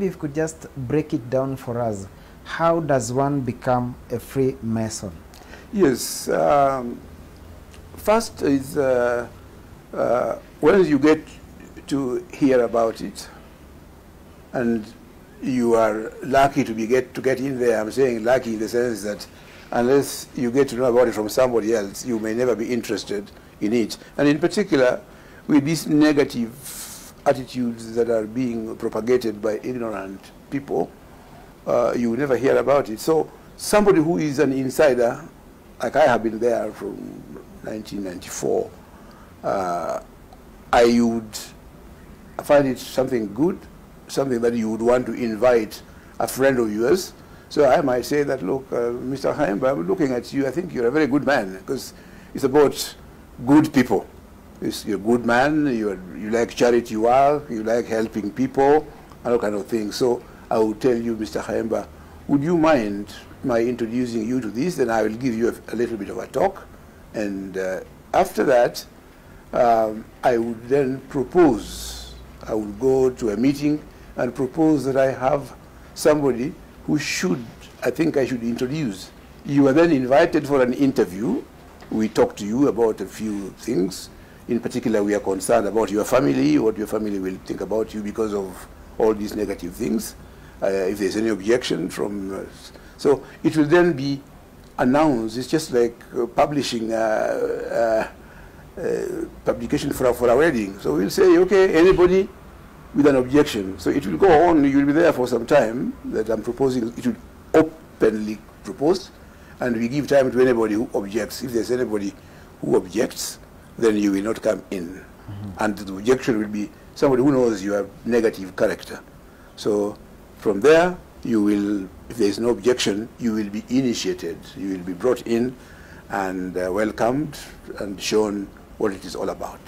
maybe if you could just break it down for us. How does one become a Freemason? Yes. First is when you get to hear about it, and you are lucky to get in there. I'm saying lucky in the sense that unless you get to know about it from somebody else, you may never be interested in it. And in particular, with these negative attitudes that are being propagated by ignorant people, you will never hear about it. So somebody who is an insider, like I have been there from 1994, I would find it something good, something that you would want to invite a friend of yours. So I might say that, look, Mr. Haimba, I'm looking at you. I think you're a very good man, because it's about good people. You're a good man. You like charity work. You like helping people, and all kind of things. So I would tell you, Mr. Haimba, would you mind my introducing you to this? Then I will give you a little bit of a talk. And after that, I would then propose. I would go to a meeting and propose that I have somebody who I should introduce. You are then invited for an interview. We talk to you about a few things. In particular, we are concerned about your family, what your family will think about you because of all these negative things, if there's any objection from... so it will then be announced. It's just like publishing publication for a wedding. So we'll say, okay, anybody with an objection. So it will go on. You'll be there for some time that I'm proposing. It will openly propose, and we give time to anybody who objects. If there's anybody who objects, then you will not come in. Mm-hmm. And the objection will be somebody who knows you have negative character. So from there, you will, if there's no objection, you will be initiated. You will be brought in and welcomed and shown what it is all about.